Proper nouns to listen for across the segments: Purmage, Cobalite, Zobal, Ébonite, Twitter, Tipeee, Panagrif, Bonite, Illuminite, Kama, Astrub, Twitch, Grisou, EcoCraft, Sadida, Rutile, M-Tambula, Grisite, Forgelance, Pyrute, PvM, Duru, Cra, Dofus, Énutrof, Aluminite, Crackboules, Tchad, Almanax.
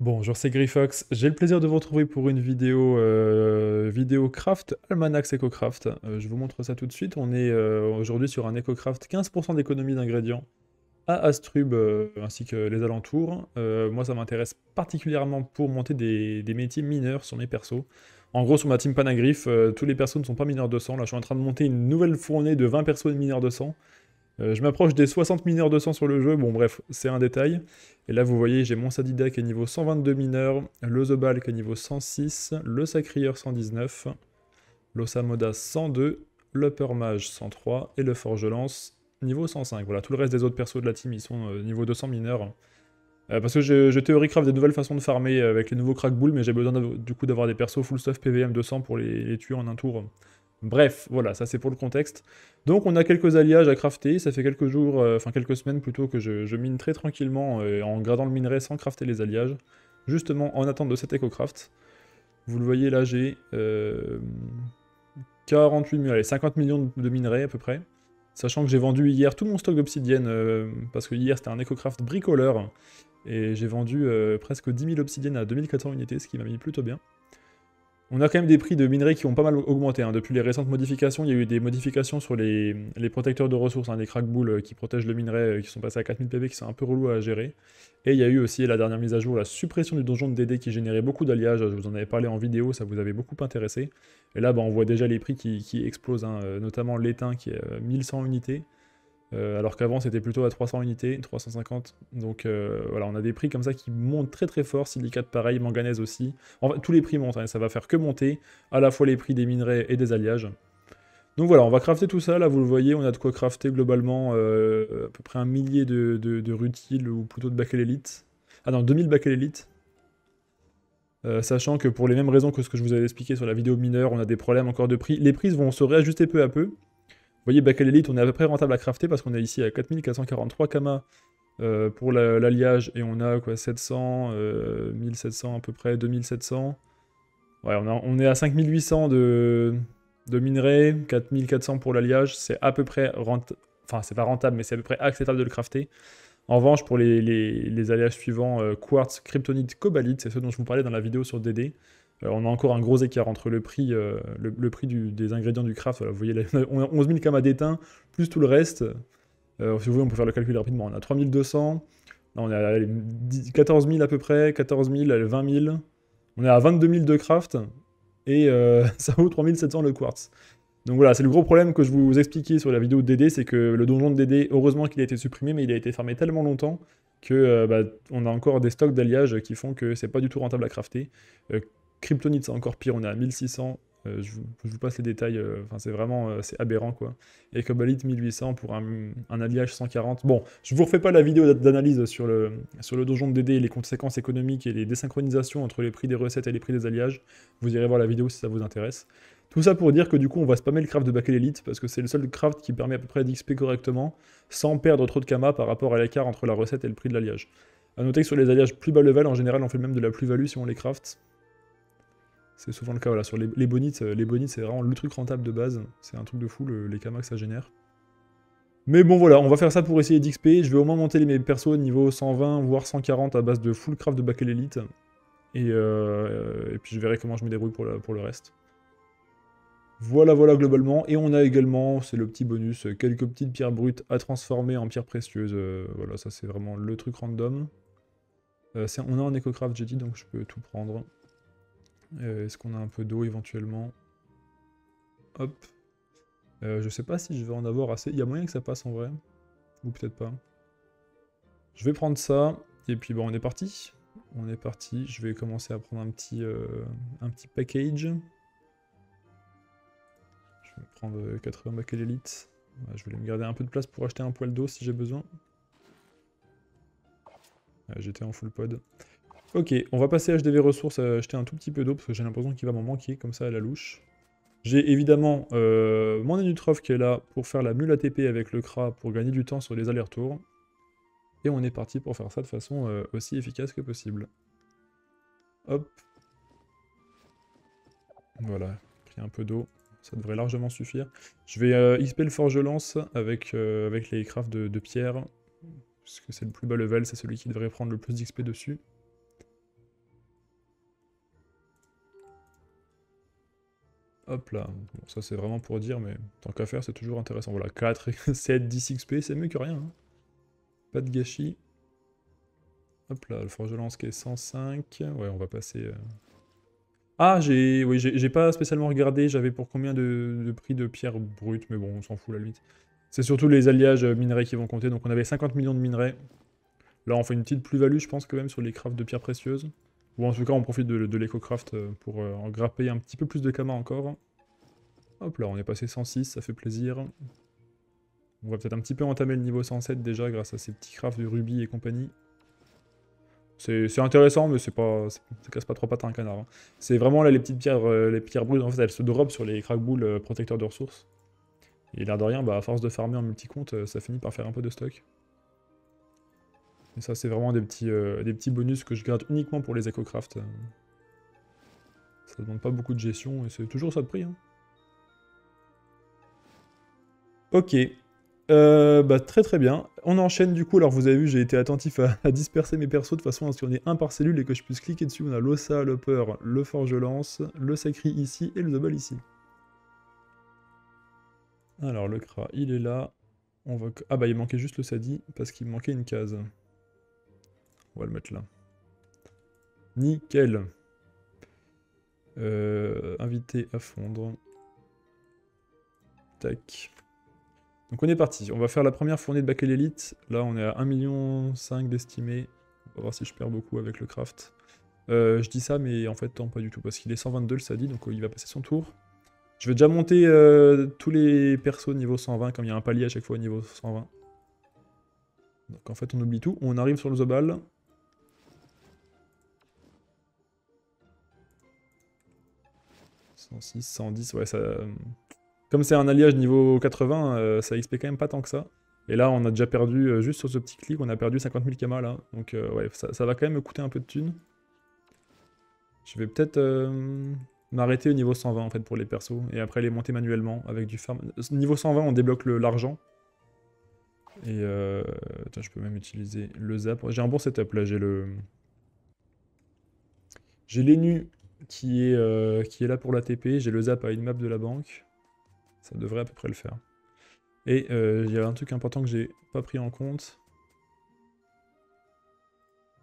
Bonjour, c'est Gryfox, j'ai le plaisir de vous retrouver pour une vidéo craft, Almanax EcoCraft. Je vous montre ça tout de suite. On est aujourd'hui sur un EcoCraft 15% d'économie d'ingrédients à Astrub ainsi que les alentours. Moi ça m'intéresse particulièrement pour monter des métiers mineurs sur mes persos. En gros sur ma team Panagrif, tous les persos ne sont pas mineurs de sang. Là je suis en train de monter une nouvelle fournée de 20 persos mineurs de sang. Je m'approche des 60 mineurs de sang sur le jeu, bon bref, c'est un détail. Et là vous voyez, j'ai mon Sadida qui est niveau 122 mineurs, le Zobal qui est niveau 106, le Sacrieur 119, l'Osamoda 102, le Purmage 103 et le Forgelance niveau 105. Voilà, tout le reste des autres persos de la team, ils sont niveau 200 mineurs. Parce que je théorie-craft des nouvelles façons de farmer avec les nouveaux Crackboules, mais j'ai besoin du coup d'avoir des persos full stuff PVM 200 pour les tuer en un tour. Bref, voilà, ça c'est pour le contexte. Donc on a quelques alliages à crafter, ça fait quelques jours, quelques semaines plutôt que je mine très tranquillement en gradant le minerai sans crafter les alliages, justement en attente de cet EcoCraft. Vous le voyez là, j'ai 50 millions de minerais à peu près, sachant que j'ai vendu hier tout mon stock d'obsidienne, parce que hier c'était un EcoCraft bricoleur, et j'ai vendu presque 10 000 obsidiennes à 2400 unités, ce qui m'a mis plutôt bien. On a quand même des prix de minerais qui ont pas mal augmenté, hein. Depuis les récentes modifications, il y a eu des modifications sur les protecteurs de ressources, hein, les crackboules qui protègent le minerai, qui sont passés à 4000 PV, qui sont un peu relous à gérer. Et il y a eu aussi la dernière mise à jour, la suppression du donjon de DD qui générait beaucoup d'alliages, je vous en avais parlé en vidéo, ça vous avait beaucoup intéressé. Et là, bah, on voit déjà les prix qui explosent, hein, notamment l'étain qui est à 1100 unités, alors qu'avant c'était plutôt à 300 unités, 350, donc voilà, on a des prix comme ça qui montent très fort, silicate pareil, manganèse aussi, enfin tous les prix montent, hein, ça va faire que monter, à la fois les prix des minerais et des alliages. Donc voilà, on va crafter tout ça, là vous le voyez, on a de quoi crafter globalement à peu près un millier de rutiles, ou plutôt de bacalélite, ah non, 2000 bacalélite. Sachant que pour les mêmes raisons que ce que je vous avais expliqué sur la vidéo mineure, on a des problèmes encore de prix, les prix vont se réajuster peu à peu. Vous voyez, Bacalélite, on est à peu près rentable à crafter parce qu'on est ici à 4443 kamas pour l'alliage et on a quoi 700, 1700 à peu près, 2700. Ouais, on est à 5800 de minerais, 4400 pour l'alliage, c'est à peu près rentable, enfin c'est pas rentable mais c'est à peu près acceptable de le crafter. En revanche, pour les alliages suivants, quartz, kryptonite, cobalite, c'est ceux dont je vous parlais dans la vidéo sur DD. On a encore un gros écart entre le prix, des ingrédients du craft. Voilà, vous voyez, là, on a 11 000 kamas d'étain, plus tout le reste. Si vous voulez, on peut faire le calcul rapidement. On a 3200, là, on est à 14 000 à peu près, 14 000, 20 000. On est à 22 000 de craft, et ça vaut 3700 le quartz. Donc voilà, c'est le gros problème que je vous expliquais sur la vidéo de DD, c'est que le donjon de DD, heureusement qu'il a été supprimé, mais il a été fermé tellement longtemps que on a encore des stocks d'alliages qui font que c'est pas du tout rentable à crafter. Kryptonite, c'est encore pire, on est à 1600, je vous passe les détails, c'est vraiment c'est aberrant quoi. Et cobalite 1800 pour un alliage 140. Bon, je vous refais pas la vidéo d'analyse sur le donjon de DD et les conséquences économiques et les désynchronisations entre les prix des recettes et les prix des alliages. Vous irez voir la vidéo si ça vous intéresse. Tout ça pour dire que du coup on va spammer le craft de Bacalélite parce que c'est le seul craft qui permet à peu près d'XP correctement sans perdre trop de kamas par rapport à l'écart entre la recette et le prix de l'alliage. A noter que sur les alliages plus bas level, en général on fait même de la plus-value si on les craft. C'est souvent le cas, voilà, sur les bonites, c'est vraiment le truc rentable de base, c'est un truc de fou les kamas que ça génère. Mais bon voilà, on va faire ça pour essayer d'XP, je vais au moins monter mes persos niveau 120 voire 140 à base de full craft de Bacalélite. Et puis je verrai comment je me débrouille pour le reste. Voilà globalement, et on a également, c'est le petit bonus, quelques petites pierres brutes à transformer en pierres précieuses, voilà, ça c'est vraiment le truc random. On a un EcoCraft, j'ai dit, donc je peux tout prendre. Est-ce qu'on a un peu d'eau éventuellement? Hop. Je sais pas si je vais en avoir assez, il y a moyen que ça passe en vrai, ou peut-être pas. Je vais prendre ça, et puis bon, on est parti. On est parti, je vais commencer à prendre un petit package. Je vais prendre 80 bacalélite. Je voulais me garder un peu de place pour acheter un poil d'eau si j'ai besoin. J'étais en full pod. Ok, on va passer à HDV ressources, acheter un tout petit peu d'eau parce que j'ai l'impression qu'il va m'en manquer comme ça à la louche. J'ai évidemment mon Énutrof qui est là pour faire la mule ATP avec le Cra pour gagner du temps sur les allers-retours. Et on est parti pour faire ça de façon aussi efficace que possible. Hop. Voilà, pris un peu d'eau. Ça devrait largement suffire. Je vais XP le Forgelance avec les crafts de pierre, parce que c'est le plus bas level, c'est celui qui devrait prendre le plus d'XP dessus. Hop là. Bon, ça c'est vraiment pour dire, mais tant qu'à faire, c'est toujours intéressant. Voilà, 4 et 7, 10 XP, c'est mieux que rien. Hein. Pas de gâchis. Hop là, le forgelance qui est 105. Ouais, on va passer... Ah, j'ai pas spécialement regardé, j'avais pour combien de prix de pierre brute, mais bon, on s'en fout à la limite. C'est surtout les alliages minerais qui vont compter, donc on avait 50 millions de minerais. Là, on fait une petite plus-value, je pense, quand même, sur les crafts de pierres précieuses. Ou en tout cas, on profite de l'EcoCraft pour en grapper un petit peu plus de kamas encore. Hop là, on est passé 106, ça fait plaisir. On va peut-être un petit peu entamer le niveau 107 déjà, grâce à ces petits crafts de rubis et compagnie. C'est intéressant, mais ça casse pas trois pattes à un canard. Hein. C'est vraiment là les pierres brutes, en fait, elles se dropent sur les crackboules protecteurs de ressources. Et l'air de rien, bah, à force de farmer en multi-compte, ça finit par faire un peu de stock. Et ça, c'est vraiment des petits bonus que je garde uniquement pour les EcoCraft. Ça demande pas beaucoup de gestion, et c'est toujours ça de prix. Hein. Ok. Bah, très très bien, on enchaîne du coup. Alors vous avez vu, j'ai été attentif à disperser mes persos de façon à ce qu'on ait un par cellule et que je puisse cliquer dessus. On a l'Ossa, le Peur, le Forgelance, le Sacri ici et le Zobal ici. Alors le Cra, il est là. On va... Ah bah il manquait juste le Sadi parce qu'il manquait une case. On va le mettre là. Nickel. Invité à fondre. Tac. Donc on est parti, on va faire la première fournée de Bacalélite. Là on est à 1,5 million d'estimé. On va voir si je perds beaucoup avec le craft. Je dis ça mais en fait non pas du tout parce qu'il est 122 le Sadi, donc il va passer son tour. Je vais déjà monter tous les persos niveau 120 comme il y a un palier à chaque fois au niveau 120. Donc en fait on oublie tout, on arrive sur le Zobal. « 106, 110, ouais ça... » Comme c'est un alliage niveau 80, ça XP quand même pas tant que ça. Et là, on a déjà perdu, juste sur ce petit clic, on a perdu 50 000 kamas là. Donc ouais, ça va quand même me coûter un peu de thunes. Je vais peut-être m'arrêter au niveau 120 en fait pour les persos. Et après les monter manuellement avec du farm. Niveau 120, on débloque l'argent. Et attends, je peux même utiliser le zap. J'ai un bon setup là, j'ai le... J'ai l'Enu qui est là pour la TP, j'ai le zap à une map de la banque. Ça devrait à peu près le faire. Et il y a un truc important que j'ai pas pris en compte.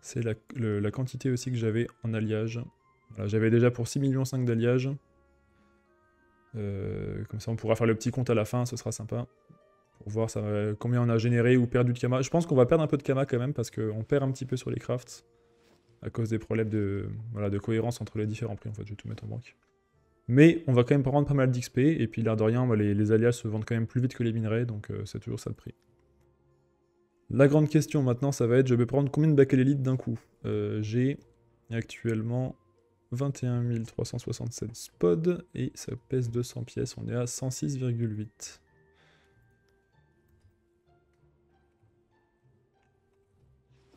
C'est la quantité aussi que j'avais en alliage. Voilà, j'avais déjà pour 6,5 millions d'alliage. Comme ça on pourra faire le petit compte à la fin, ce sera sympa. Pour voir combien on a généré ou perdu de kamas. Je pense qu'on va perdre un peu de kamas quand même parce qu'on perd un petit peu sur les crafts. À cause des problèmes de cohérence entre les différents prix. En fait, je vais tout mettre en banque. Mais on va quand même prendre pas mal d'XP, et puis l'air de rien, bah, les alliages se vendent quand même plus vite que les minerais, donc c'est toujours ça le prix. La grande question maintenant, ça va être, je vais prendre combien de bacalélite d'un coup? J'ai actuellement 21 367 spods, et ça pèse 200 pièces, on est à 106,8.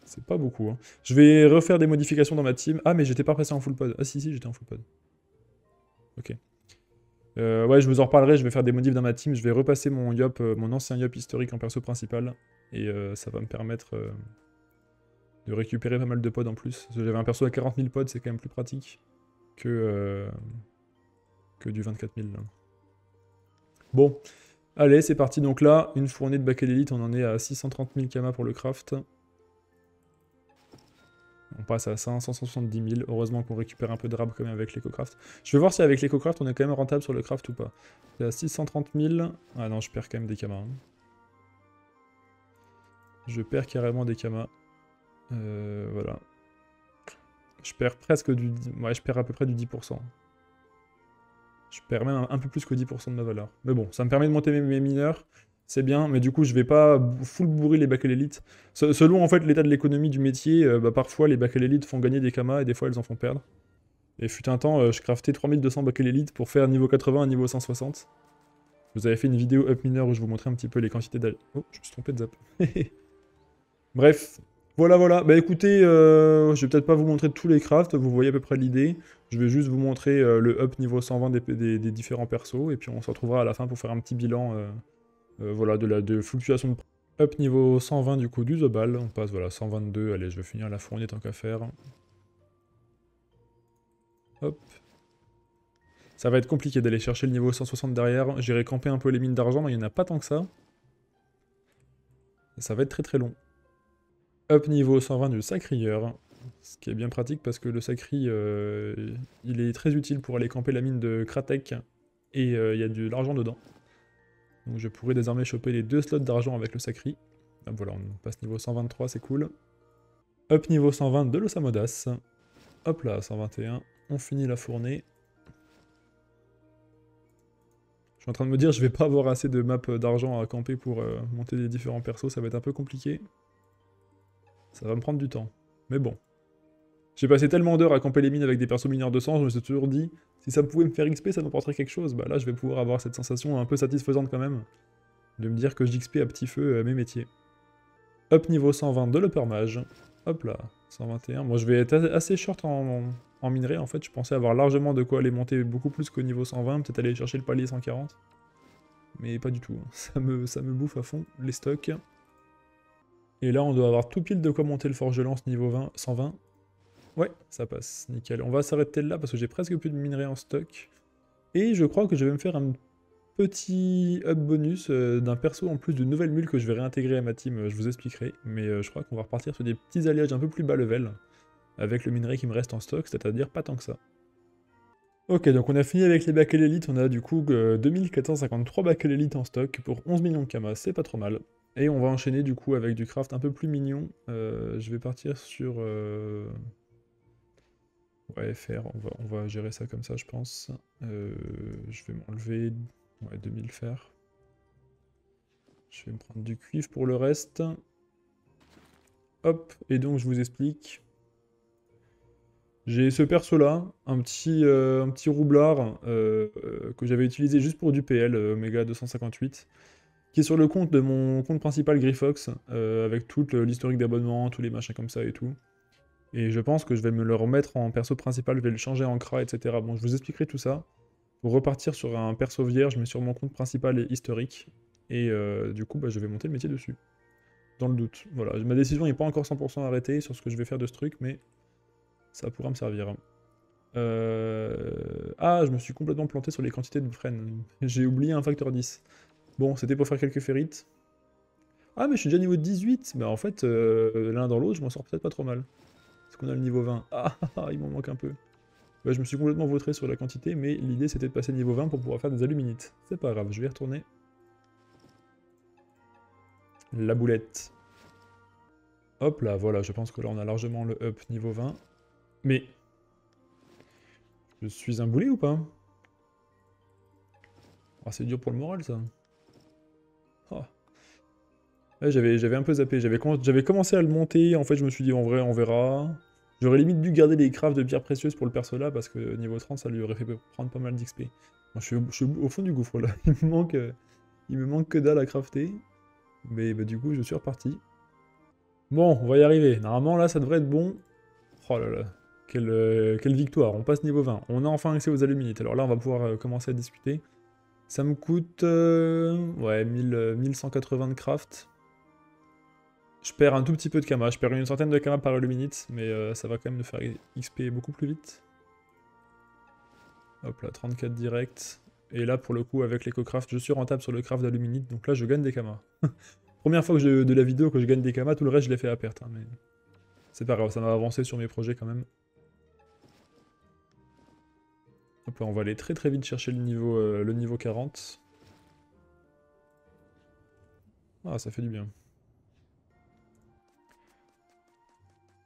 C'est pas beaucoup, hein. Je vais refaire des modifications dans ma team. Ah, mais j'étais pas passé en full pod. Ah si, j'étais en full pod. Ok. Ouais, je vous en reparlerai, je vais faire des modifs dans ma team, je vais repasser mon yop, mon ancien yop historique en perso principal, et ça va me permettre de récupérer pas mal de pods en plus. J'avais un perso à 40 000 pods, c'est quand même plus pratique que du 24 000. Là. Bon, allez, c'est parti. Donc là, une fournée de Bacalélite, on en est à 630 000 kamas pour le craft. On passe à 570 000. Heureusement qu'on récupère un peu de rab quand même avec l'EcoCraft. Je vais voir si avec l'EcoCraft on est quand même rentable sur le craft ou pas. C'est à 630 000. Ah non, je perds quand même des kamas. Hein. Je perds carrément des kamas. Voilà. Je perds presque du... Ouais, je perds à peu près du 10%. Je perds même un peu plus que 10% de ma valeur. Mais bon, ça me permet de monter mes mineurs. C'est bien, mais du coup, je vais pas full bourrer les bacalélites. Selon en fait l'état de l'économie du métier, bah, parfois les bacalélites font gagner des kamas et des fois elles en font perdre. Et fut un temps, je craftais 3200 bacalélites pour faire niveau 80 à niveau 160. Je vous avais fait une vidéo up mineur où je vous montrais un petit peu les quantités d'al... Oh, je me suis trompé de zap. Bref, voilà. Bah écoutez, je vais peut-être pas vous montrer tous les crafts, vous voyez à peu près l'idée. Je vais juste vous montrer le up niveau 120 des différents persos, et puis on se retrouvera à la fin pour faire un petit bilan... voilà, de fluctuation de prix. Up niveau 120 du coup du Zobal, on passe voilà 122, allez je vais finir la fournée tant qu'à faire. Hop. Ça va être compliqué d'aller chercher le niveau 160 derrière. J'irai camper un peu les mines d'argent, mais il n'y en a pas tant que ça. Ça va être très très long. Up niveau 120 du Sacrieur. Ce qui est bien pratique parce que le Sacri, il est très utile pour aller camper la mine de Kratek. Et il y a de l'argent dedans. Donc je pourrais désormais choper les 2 slots d'argent avec le Sacri. Ah, voilà, on passe niveau 123, c'est cool. Up niveau 120 de l'Osamodas. Hop là, 121. On finit la fournée. Je suis en train de me dire, je vais pas avoir assez de maps d'argent à camper pour monter les différents persos, ça va être un peu compliqué. Ça va me prendre du temps, mais bon. J'ai passé tellement d'heures à camper les mines avec des persos mineurs de sang, je me suis toujours dit, si ça pouvait me faire XP, ça m'apporterait quelque chose. Bah là, je vais pouvoir avoir cette sensation un peu satisfaisante quand même, de me dire que j'XP à petit feu mes métiers. Hop, niveau 120 de l'Upper Mage. Hop là, 121. Moi, je vais être assez short en minerai, en fait. Je pensais avoir largement de quoi aller monter beaucoup plus qu'au niveau 120, peut-être aller chercher le palier 140. Mais pas du tout, ça me bouffe à fond, les stocks. Et là, on doit avoir tout pile de quoi monter le Forgelance niveau 120. Ouais, ça passe, nickel. On va s'arrêter là parce que j'ai presque plus de minerai en stock. Et je crois que je vais me faire un petit up bonus d'un perso en plus d'une nouvelle mule que je vais réintégrer à ma team, je vous expliquerai. Mais je crois qu'on va repartir sur des petits alliages un peu plus bas level, avec le minerai qui me reste en stock, c'est-à-dire pas tant que ça. Ok, donc on a fini avec les Bacalélite, on a du coup 2453 Bacalélite en stock pour 11 millions de Kamas, c'est pas trop mal. Et on va enchaîner du coup avec du craft un peu plus mignon, je vais partir sur... Ouais, fer, on va gérer ça comme ça je pense. Je vais m'enlever... Ouais, 2000 fer. Je vais me prendre du cuivre pour le reste. Hop, et donc je vous explique. J'ai ce perso là, un petit roublard que j'avais utilisé juste pour du PL, Oméga 258, qui est sur le compte de mon compte principal Gryfox, avec toute l'historique d'abonnement, tous les machins comme ça et tout. Et je pense que je vais me le remettre en perso principal, je vais le changer en Cra, etc. Bon, je vous expliquerai tout ça. Pour repartir sur un perso vierge, mais sur mon compte principal et historique. Et du coup, bah, je vais monter le métier dessus. Dans le doute. Voilà, ma décision n'est pas encore 100% arrêtée sur ce que je vais faire de ce truc, mais ça pourra me servir. Ah, je me suis complètement planté sur les quantités de frêne. J'ai oublié un facteur 10. Bon, c'était pour faire quelques ferrites. Ah, mais je suis déjà niveau 18. Bah en fait, l'un dans l'autre, je m'en sors peut-être pas trop mal. Parce qu'on a le niveau 20. Ah, il m'en manque un peu. Bah, je me suis complètement vautré sur la quantité, mais l'idée c'était de passer niveau 20 pour pouvoir faire des aluminites. C'est pas grave, je vais y retourner. La boulette. Hop là, voilà, je pense que là on a largement le up niveau 20. Mais... je suis un boulet ou pas? Ah, c'est dur pour le moral ça. Oh. Ouais, j'avais un peu zappé, j'avais commencé à le monter, en fait je me suis dit en vrai on verra... J'aurais limite dû garder les crafts de pierres précieuses pour le perso là, parce que niveau 30, ça lui aurait fait prendre pas mal d'XP. Bon, je suis au fond du gouffre là, il me manque que dalle à crafter. Mais bah, du coup, je suis reparti. Bon, on va y arriver. Normalement là, ça devrait être bon. Oh là là, quelle victoire. On passe niveau 20. On a enfin accès aux aluminites. Alors là, on va pouvoir commencer à discuter. Ça me coûte... ouais, 1180 de craft. Je perds un tout petit peu de Kama, je perds une centaine de Kama par Illuminite, mais ça va quand même nous faire XP beaucoup plus vite. Hop là, 34 direct. Et là, pour le coup, avec l'EcoCraft, je suis rentable sur le craft d'Illuminite, donc là, je gagne des Kama. Première fois que de la vidéo que je gagne des Kama, tout le reste, je l'ai fait à perte. Hein, mais c'est pas grave, ça m'a avancé sur mes projets quand même. Hop là, on va aller très très vite chercher le niveau 40. Ah, ça fait du bien.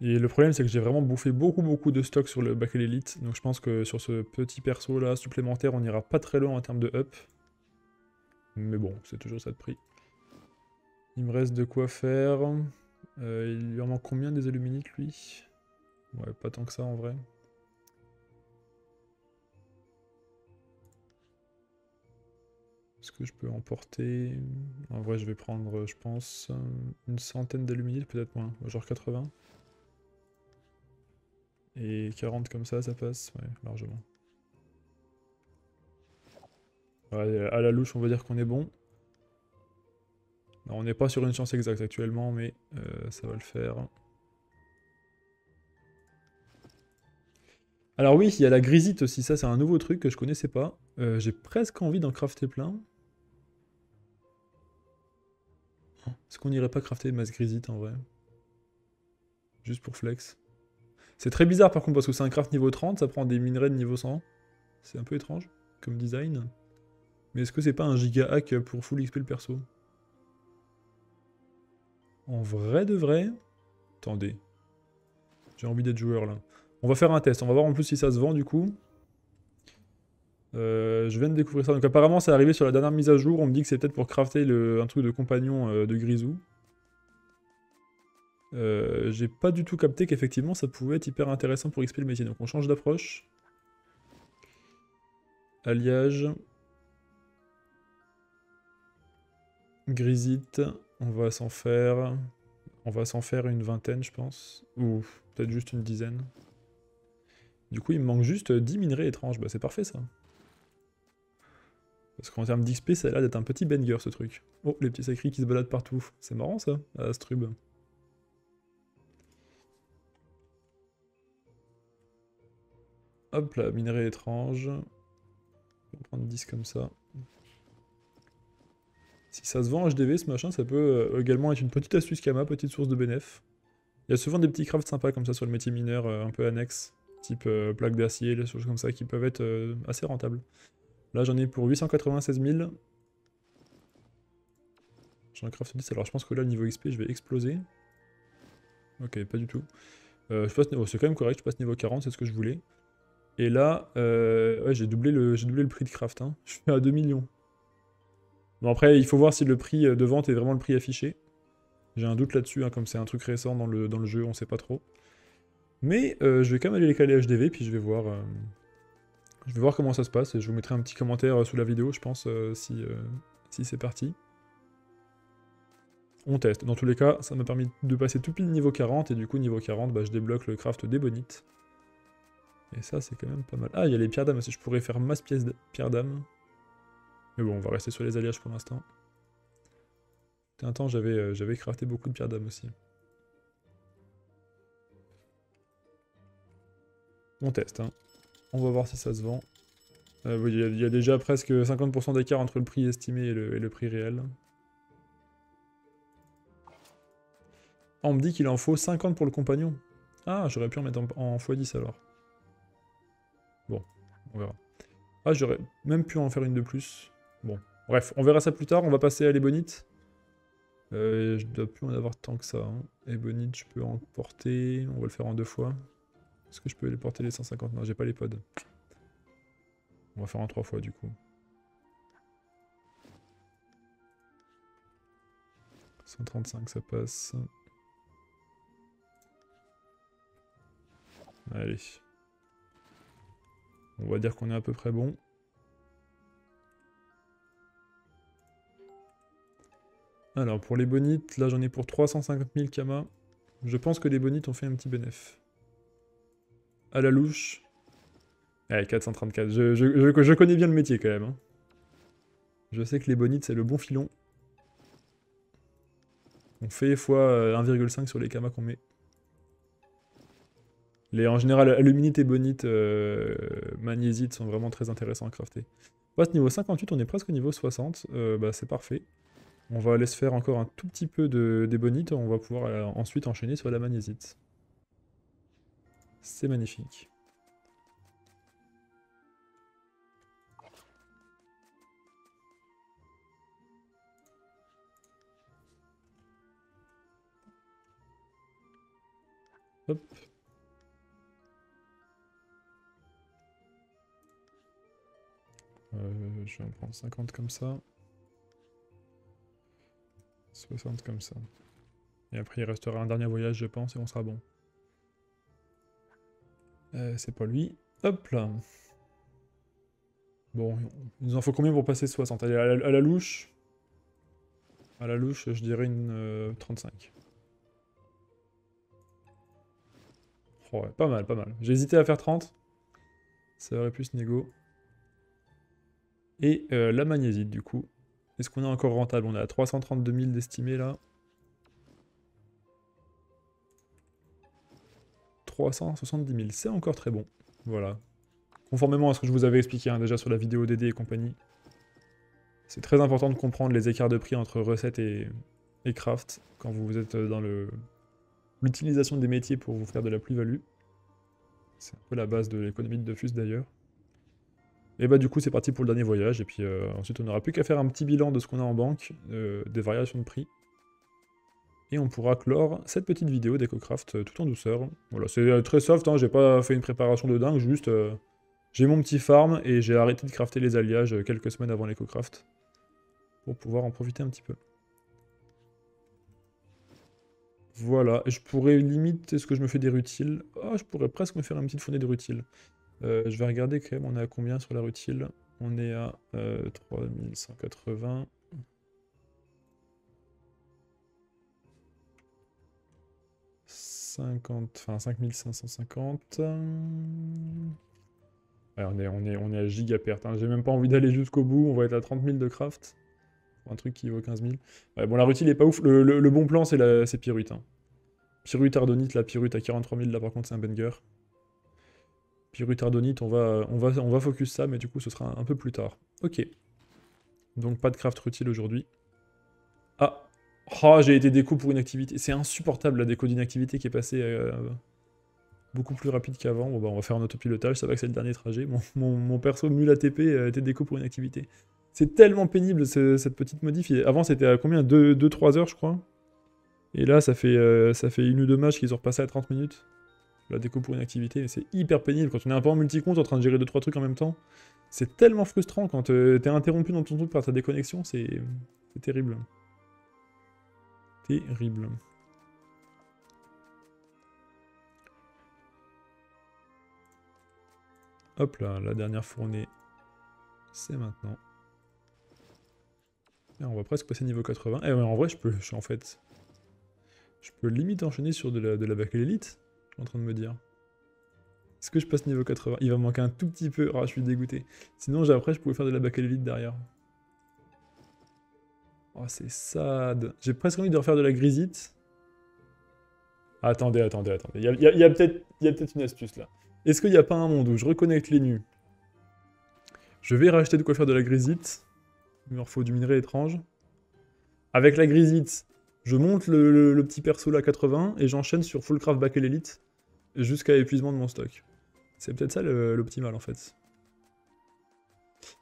Et le problème c'est que j'ai vraiment bouffé beaucoup de stock sur le Bacalélite, donc je pense que sur ce petit perso là supplémentaire on ira pas très loin en termes de up. Mais bon, c'est toujours ça de prix. Il me reste de quoi faire. Il lui en manque combien des aluminites lui? Ouais, pas tant que ça en vrai. Est-ce que je peux emporter? En vrai je vais prendre je pense une centaine d'aluminites, peut-être moins, genre 80. Et 40 comme ça, ça passe, ouais, largement. Ouais, à la louche, on va dire qu'on est bon. Non, on n'est pas sur une chance exacte actuellement, mais ça va le faire. Alors oui, il y a la grisite aussi, ça c'est un nouveau truc que je connaissais pas. J'ai presque envie d'en crafter plein. Est-ce qu'on n'irait pas crafter de masse grisite en vrai? Juste pour flex. C'est très bizarre par contre parce que c'est un craft niveau 30, ça prend des minerais de niveau 100. C'est un peu étrange comme design. Mais est-ce que c'est pas un giga hack pour full XP le perso? En vrai de vrai... Attendez. J'ai envie d'être joueur là. On va faire un test, on va voir en plus si ça se vend du coup. Je viens de découvrir ça. Donc apparemment ça arrivé sur la dernière mise à jour, on me dit que c'est peut-être pour crafter un truc de compagnon de Grisou. J'ai pas du tout capté qu'effectivement ça pouvait être hyper intéressant pour XP le métier. Donc on change d'approche. Alliage. Grisite. On va s'en faire une vingtaine je pense. Ou peut-être juste une dizaine. Du coup il me manque juste 10 minerais étranges. Bah c'est parfait ça. Parce qu'en termes d'XP ça a l'air d'être un petit banger ce truc. Oh les petits sacris qui se baladent partout. C'est marrant ça, à Astrub. Hop là, minerais étranges. On va prendre 10 comme ça. Si ça se vend en HDV, ce machin, ça peut également être une petite astuce Kama, petite source de bénéf. Il y a souvent des petits crafts sympas comme ça sur le métier mineur, un peu annexe, type plaque d'acier, des choses comme ça, qui peuvent être assez rentables. Là, j'en ai pour 896 000. J'en crafte 10, alors je pense que là, niveau XP, je vais exploser. Ok, pas du tout. C'est quand même correct, je passe niveau 40, c'est ce que je voulais. Et là, ouais, j'ai doublé le prix de craft, hein. Je suis à 2 millions. Bon après, il faut voir si le prix de vente est vraiment le prix affiché. J'ai un doute là-dessus, hein, comme c'est un truc récent dans le jeu, on sait pas trop. Mais je vais quand même aller les caler HDV, puis je vais voir comment ça se passe, et je vous mettrai un petit commentaire sous la vidéo, je pense, si c'est parti. On teste. Dans tous les cas, ça m'a permis de passer tout pile niveau 40, et du coup, niveau 40, bah, je débloque le craft des bonites. Et ça, c'est quand même pas mal. Ah, il y a les pierres d'âme aussi, je pourrais faire masse pièces de pierres d'âme. Mais bon, on va rester sur les alliages pour l'instant. Un temps, j'avais crafté beaucoup de pierres d'âme aussi. On teste, hein. On va voir si ça se vend. Oui, il y a déjà presque 50% d'écart entre le prix estimé et le prix réel. Ah, on me dit qu'il en faut 50 pour le compagnon. Ah, j'aurais pu en mettre en x10 alors. Bon, on verra. Ah, j'aurais même pu en faire une de plus. Bon, bref, on verra ça plus tard, on va passer à l'ébonite. Je dois plus en avoir tant que ça, hein. Ébonite, je peux en porter, on va le faire en 2 fois. Est-ce que je peux les porter les 150? Non, j'ai pas les pods. On va faire en 3 fois du coup. 135, ça passe. Allez. On va dire qu'on est à peu près bon. Alors pour les bonites, là j'en ai pour 350 000 Kama. Je pense que les bonites ont fait un petit bénéf. À la louche. Allez, 434. Je connais bien le métier quand même, hein. Je sais que les bonites c'est le bon filon. On fait x 1,5 sur les Kama qu'on met. En général, aluminite et bonite, magnésite sont vraiment très intéressants à crafter. On passe niveau 58, on est presque au niveau 60. Bah, c'est parfait. On va aller se faire encore un tout petit peu d'ébonite. On va pouvoir ensuite enchaîner sur la magnésite. C'est magnifique. Hop. Je vais en prendre 50 comme ça. 60 comme ça. Et après il restera un dernier voyage je pense et on sera bon. C'est pas lui. Hop là. Bon, il nous en faut combien pour passer 60? Allez, à la louche. À la louche, je dirais une 35. Oh ouais, pas mal, pas mal. J'ai hésité à faire 30. Ça aurait pu se négo. Et la magnésite du coup. Est-ce qu'on est encore rentable? On est à 332 000 d'estimé là. 370 000, c'est encore très bon. Voilà. Conformément à ce que je vous avais expliqué hein, déjà sur la vidéo DD et compagnie. C'est très important de comprendre les écarts de prix entre recettes et craft quand vous êtes dans l'utilisation des métiers pour vous faire de la plus-value. C'est un peu la base de l'économie de Dofus d'ailleurs. Et bah du coup c'est parti pour le dernier voyage, et puis ensuite on n'aura plus qu'à faire un petit bilan de ce qu'on a en banque, des variations de prix. Et on pourra clore cette petite vidéo d'EcoCraft tout en douceur. Voilà, c'est très soft, hein, j'ai pas fait une préparation de dingue, juste j'ai mon petit farm et j'ai arrêté de crafter les alliages quelques semaines avant l'EcoCraft, pour pouvoir en profiter un petit peu. Voilà, je pourrais limite, est-ce que je me fais des rutiles? Oh, je pourrais presque me faire une petite fournée de rutiles. Je vais regarder quand même, on est à combien sur la rutile? On est à 3180. Enfin 5550. Ouais, on est à giga perte. Hein. J'ai même pas envie d'aller jusqu'au bout. On va être à 30 000 de craft. Un truc qui vaut 15 000. Ouais, bon, la rutile est pas ouf. Le bon plan, c'est Pyrute. Hein. Pyrute, Ardonite. La Pyrute à 43 000. Là, par contre, c'est un banger. Pyrute, Ardonite, on va focus ça, mais du coup, ce sera un peu plus tard. Ok. Donc, pas de craft rutile aujourd'hui. Ah! Oh, j'ai été déco pour inactivité. C'est insupportable la déco d'inactivité qui est passée beaucoup plus rapide qu'avant. Bon, bah, on va faire un autopilotage, ça va que c'est le dernier trajet. Mon perso mule ATP était déco pour inactivité. C'est tellement pénible cette petite modif. Avant c'était à combien, 2-3 heures je crois. Et là ça fait une ou deux matchs qu'ils ont repassé à 30 minutes. La déco pour inactivité, c'est hyper pénible quand on est un peu en multicompte en train de gérer 2-3 trucs en même temps. C'est tellement frustrant quand t'es interrompu dans ton truc par ta déconnexion, c'est terrible. Terrible. Hop là, la dernière fournée, c'est maintenant. Et on va presque passer niveau 80. Eh ouais, en vrai, je peux limite enchaîner sur de la bacalélite, je suis en train de me dire. Est-ce que je passe niveau 80? Il va manquer un tout petit peu. Ah, je suis dégoûté. Sinon, après, je pouvais faire de la bacalélite derrière. Oh, c'est sad. J'ai presque envie de refaire de la grisite. Attendez. Il y a peut-être une astuce, là. Est-ce qu'il n'y a pas un monde où je reconnecte les nus? Je vais racheter de quoi faire de la grisite. Il me faut du minerai étrange. Avec la grisite, je monte le petit perso là 80 et j'enchaîne sur Fullcraft Bacalélite jusqu'à épuisement de mon stock. C'est peut-être ça l'optimal, en fait.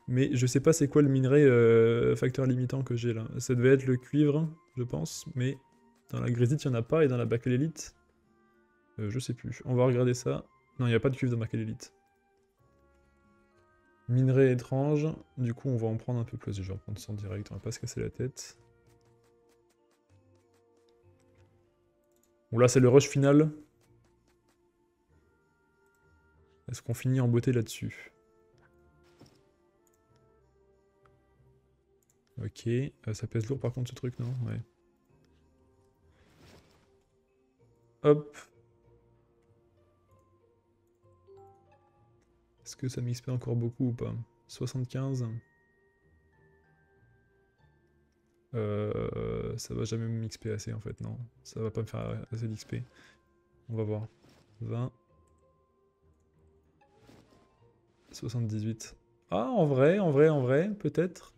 Mais je sais pas c'est quoi le minerai facteur limitant que j'ai là. Ça devait être le cuivre, je pense, mais dans la grisite, il n'y en a pas, et dans la bacalélite, je sais plus. On va regarder ça. Non, il n'y a pas de cuivre dans la bacalélite. Minerai étrange, du coup on va en prendre un peu plus. Je vais en prendre 100 direct, on va pas se casser la tête. Bon là c'est le rush final. Est-ce qu'on finit en beauté là-dessus? Ok, ça pèse lourd par contre ce truc, non? Ouais. Hop. Est-ce que ça m'XP encore beaucoup ou pas? 75. Ça va jamais m'XP assez en fait, non. Ça va pas me faire assez d'XP. On va voir. 20. 78. Ah, en vrai, peut-être.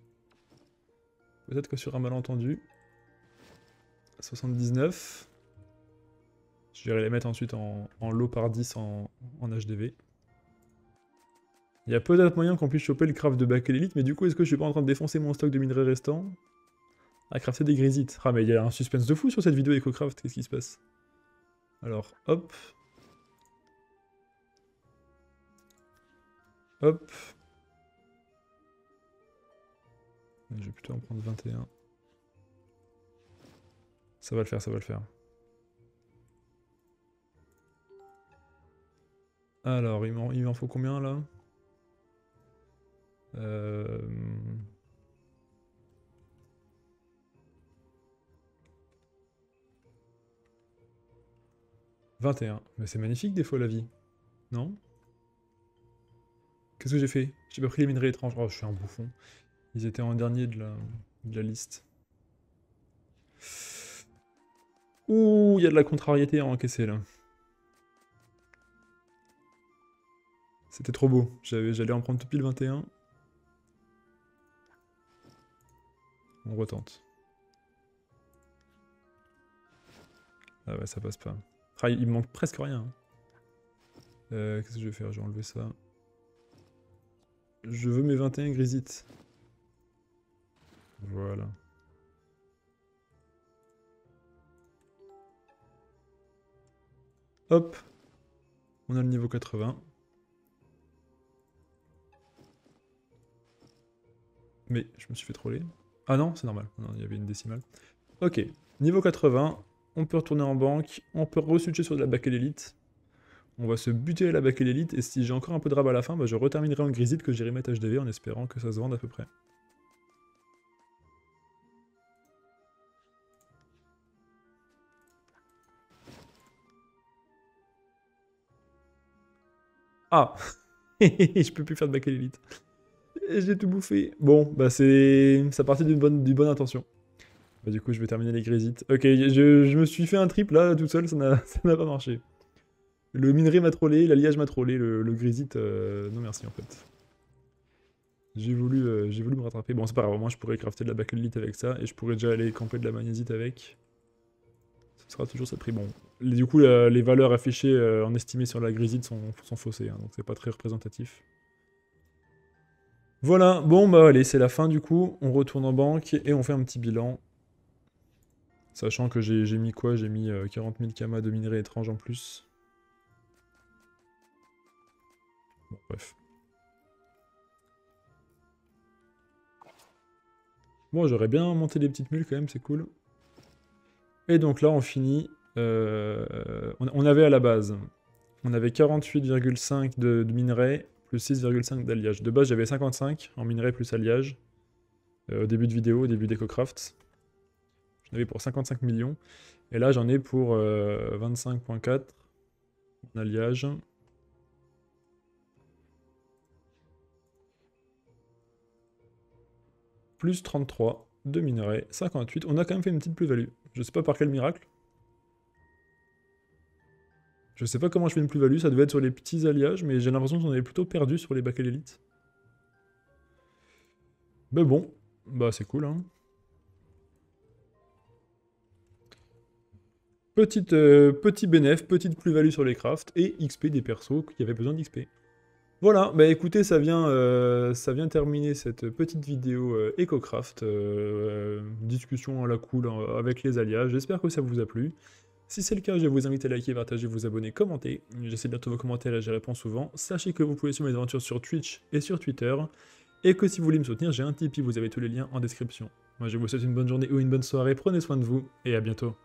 Peut-être que sur un malentendu. 79. J'irai les mettre ensuite en lot par 10 en HDV. Il y a peut-être moyen qu'on puisse choper le craft de Bacalélite, mais du coup, est-ce que je suis pas en train de défoncer mon stock de minerais restant à crafter des grisites? Ah, mais il y a un suspense de fou sur cette vidéo EcoCraft, qu'est-ce qui se passe? Alors, hop. Hop. Je vais plutôt en prendre 21. Ça va le faire. Alors, il m'en faut combien, là? « 21. » Mais c'est magnifique, des fois, la vie. Non? Qu'est-ce que j'ai fait? J'ai pas pris les minerais étranges. Oh, je suis un bouffon. Ils étaient en dernier de la liste. Ouh, il y a de la contrariété à encaisser là. C'était trop beau. J'allais en prendre tout pile 21. On retente. Ah ouais, ça passe pas. Ah, il me manque presque rien. Qu'est-ce que je vais faire? Je vais enlever ça. Je veux mes 21 grisites. Voilà. Hop. On a le niveau 80. Mais je me suis fait troller. Ah non, c'est normal. Non, il y avait une décimale. Ok. Niveau 80. On peut retourner en banque. On peut re-switcher sur de la bacalélite. On va se buter à la bacalélite. Et si j'ai encore un peu de rab à la fin, bah je reterminerai en grisite que j'irai mettre HDV en espérant que ça se vende à peu près. Ah, je peux plus faire de bacalélite. J'ai tout bouffé. Bon, bah c'est... Ça partait d'une bonne intention. Bah du coup, je vais terminer les grisites. Ok, je me suis fait un trip là, tout seul, ça n'a pas marché. Le minerai m'a trollé, l'alliage m'a trollé, le grisite... non merci en fait. J'ai voulu me rattraper. Bon, c'est pas grave, au moins je pourrais crafter de la bacalélite avec ça, et je pourrais déjà aller camper de la magnésite avec. Ce sera toujours ça de prix. Bon, du coup, les valeurs affichées en estimé sur la grisite sont faussées, hein, donc c'est pas très représentatif. Voilà, bon bah allez, c'est la fin du coup, on retourne en banque et on fait un petit bilan. Sachant que j'ai mis quoi? J'ai mis 40 000 kamas de minerais étranges en plus. Bon, bref. Bon, j'aurais bien monté des petites mules quand même, c'est cool. Et donc là, on finit... on avait à la base... On avait 48,5 de minerais, plus 6,5 d'alliage. De base, j'avais 55 en minerais plus alliage. Au début de vidéo, au début d'EcoCraft. J'en avais pour 55 millions. Et là, j'en ai pour 25,4 en alliage. Plus 33 de minerais, 58. On a quand même fait une petite plus-value. Je sais pas par quel miracle. Je sais pas comment je fais une plus-value, ça devait être sur les petits alliages, mais j'ai l'impression qu'on avait plutôt perdu sur les bacalélites. Mais bon, bah c'est cool, hein. Petit bénéf, petite plus-value sur les crafts, et XP des persos qui avaient besoin d'XP. Voilà, bah écoutez, ça vient terminer cette petite vidéo EcoCraft, discussion à la cool avec les alliages, j'espère que ça vous a plu. Si c'est le cas, je vous invite à liker, partager, vous abonner, commenter. J'essaie de lire tous vos commentaires et j'y réponds souvent. Sachez que vous pouvez suivre mes aventures sur Twitch et sur Twitter, et que si vous voulez me soutenir, j'ai un Tipeee, vous avez tous les liens en description. Moi je vous souhaite une bonne journée ou une bonne soirée, prenez soin de vous, et à bientôt.